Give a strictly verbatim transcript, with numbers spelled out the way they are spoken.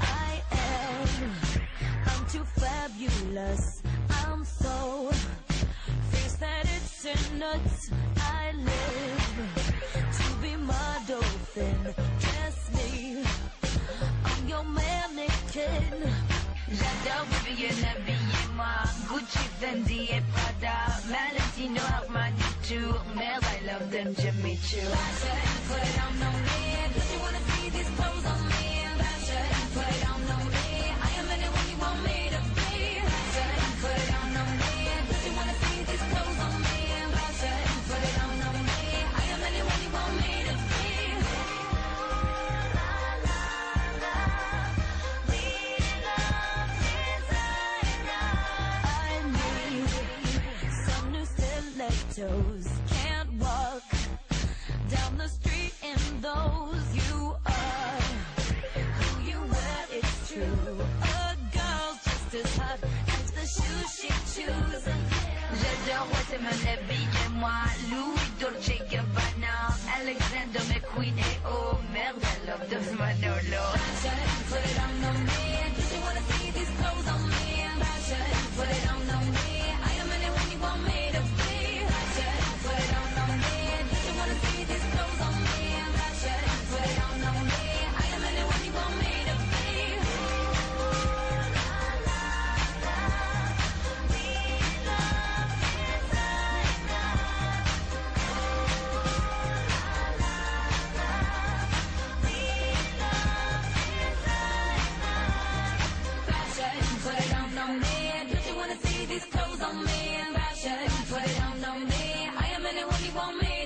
I am. I'm too fabulous. I'm so fierce that it's in nuts. I live to be my dolphin. Dress me. I'm your mannequin. J'adore bien habiller moi. Gucci, Fendi et Prada. Valentino helped my too. Mel, I love them, Jimmy Choo. I shouldn't put it on no man. Don't you wanna see these clothes on me? I shouldn't put it on no man. I am anyone you want me to be. I shouldn't put it on no man. Don't you wanna see these clothes on me? I shouldn't put it on no man. I am anyone you want me to be. Can't walk down the street in those. You are who you were, it's true. A girl's just as hot as the shoes she chooses. J'adore c'est mon habit, moi. Louis, Dolce and Gabbana, Alexander McQueen, et oh merde, I love those Manolo. I shouldn't put it on no man. Did you wanna see these clothes on me? I shouldn't put it on no man. I am anyone you want me to be. These clothes on me, and I shouldn't put it on, on me. I am anyone you want me.